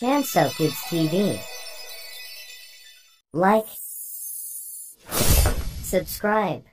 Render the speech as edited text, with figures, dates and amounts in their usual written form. Chanceuxkids TV. Like, subscribe.